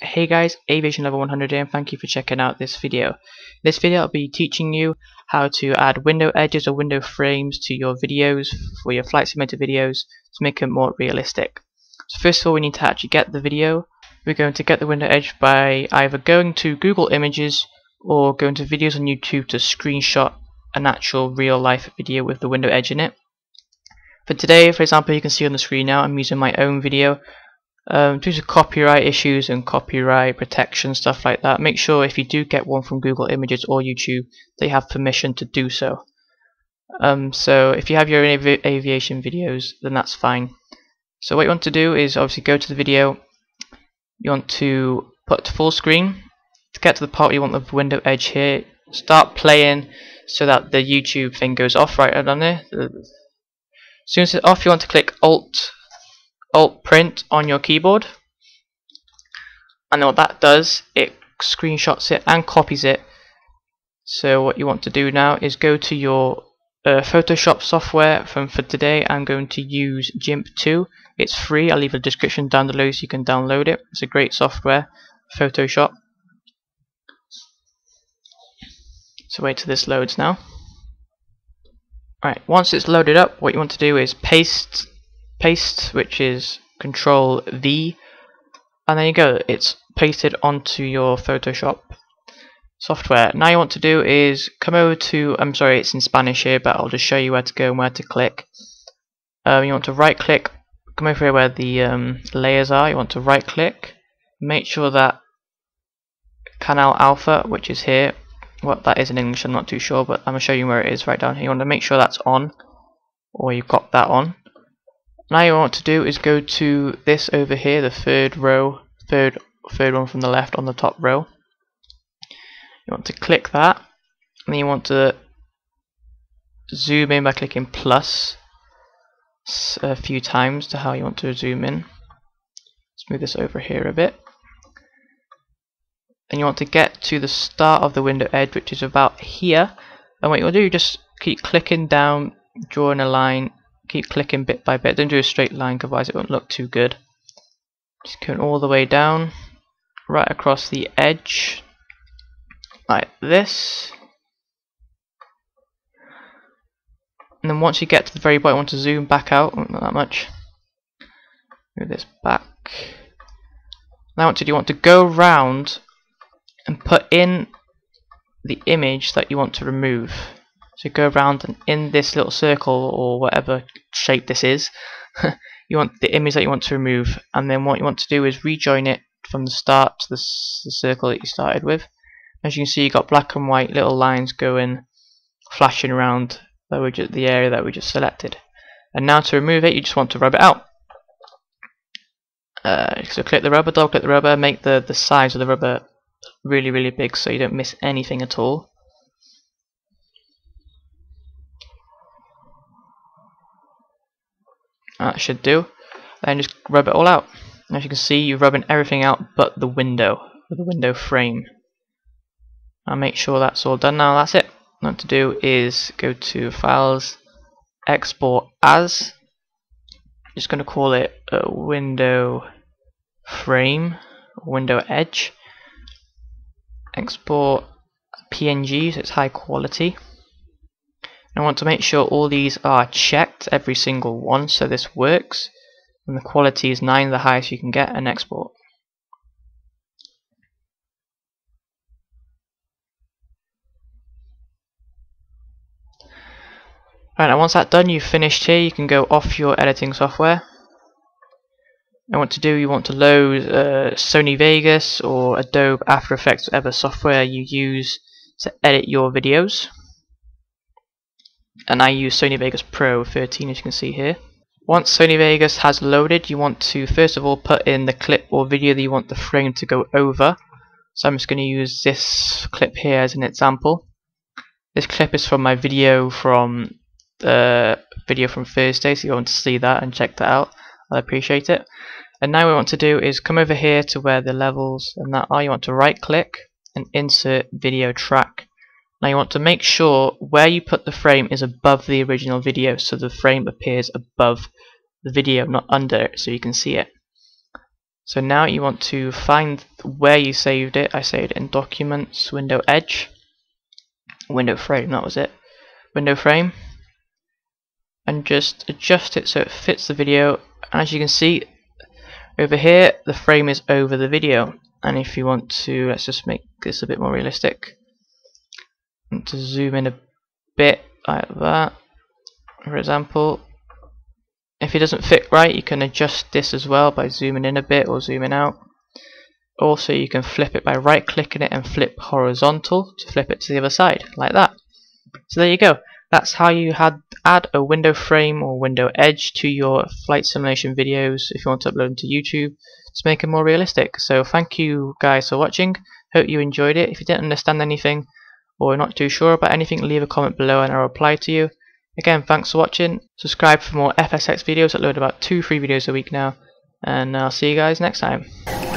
Hey guys, AviationLover100 here, and thank you for checking out this video. In this video I'll be teaching you how to add window edges or window frames to your videos, for your flight simulator videos, to make them more realistic. So first of all, we need to actually get the video. We're going to get the window edge by either going to Google Images or going to videos on YouTube to screenshot an actual real life video with the window edge in it. For today, for example, you can see on the screen now I'm using my own video. Due to copyright issues and copyright protection, stuff like that, make sure if you do get one from Google Images or YouTube, they have permission to do so. So if you have your own aviation videos, then that's fine. So what you want to do is obviously go to the video. You want to put full screen. To get to the part you want the window edge here, start playing so that the YouTube thing goes off right on there. As soon as it's off, you want to click Alt Print on your keyboard, and what that does, it screenshots it and copies it. So what you want to do now is go to your Photoshop software. For today I'm going to use GIMP2. It's free. I'll leave a description down below so you can download it. It's a great software, Photoshop. So wait till this loads now. Alright, once it's loaded up, what you want to do is paste, which is Control V, and there you go, it's pasted onto your Photoshop software. Now you want to do is come over to, I'm sorry, it's in Spanish here, but I'll just show you where to go and where to click. You want to right click, come over here where the layers are. You want to right click, make sure that Channel Alpha, which is here, what that is in English I'm not too sure, but I'm going to show you where it is right down here. You want to make sure that's on, or you've got that on. Now you want to do is go to this over here, the third row, third one from the left on the top row. You want to click that, and then you want to zoom in by clicking plus a few times to how you want to zoom in. Let's move this over here a bit. And you want to get to the start of the window edge, which is about here. And what you'll do, just keep clicking down, drawing a line. Keep clicking bit by bit. Don't do a straight line, otherwise it won't look too good. Just going all the way down, right across the edge, like this. And then once you get to the very bottom, I want to zoom back out, not that much. Move this back. Now what you want to go round and put in the image that you want to remove. So go around, and in this little circle or whatever shape this is, you want the image that you want to remove, and then what you want to do is rejoin it from the start to the circle that you started with. As you can see, you've got black and white little lines going, flashing around the area that we just selected. And now to remove it, you just want to rub it out. So click the rubber, double click the rubber, make the size of the rubber really, really big so you don't miss anything at all. That should do. Then just rub it all out. And as you can see, you're rubbing everything out but the window frame. I'll make sure that's all done now. That's it. What to do is go to Files, Export As. I'm just going to call it a window frame, window edge. Export PNG, so it's high quality. I want to make sure all these are checked, every single one, so this works, and the quality is 9, the highest you can get, and export. Alright, and once that's done, you've finished here, you can go off your editing software. And what to do, you want to load Sony Vegas or Adobe After Effects, whatever software you use to edit your videos. And I use Sony Vegas Pro 13, as you can see here. Once Sony Vegas has loaded, you want to first of all put in the clip or video that you want the frame to go over. So I'm just going to use this clip here as an example. This clip is from my video from Thursday, so if you want to see that and check that out, I'll appreciate it. And now what we want to do is come over here to where the levels and that are. You want to right click and insert video track. Now you want to make sure where you put the frame is above the original video, so the frame appears above the video, not under it, so you can see it. So now you want to find where you saved it. I saved it in Documents, Window Edge, Window Frame, that was it. Window Frame, and just adjust it so it fits the video. And as you can see over here, the frame is over the video. And if you want to, let's just make this a bit more realistic. I want to zoom in a bit like that, for example. If it doesn't fit right, you can adjust this as well by zooming in a bit or zooming out. Also, you can flip it by right clicking it and flip horizontal to flip it to the other side, like that. So there you go. That's how you add a window frame or window edge to your flight simulation videos if you want to upload them to YouTube to make them more realistic. So thank you guys for watching. Hope you enjoyed it. If you didn't understand anything or not too sure about anything, leave a comment below and I'll reply to you. Again, thanks for watching. Subscribe for more FSX videos. I upload about 2-3 videos a week now, and I'll see you guys next time.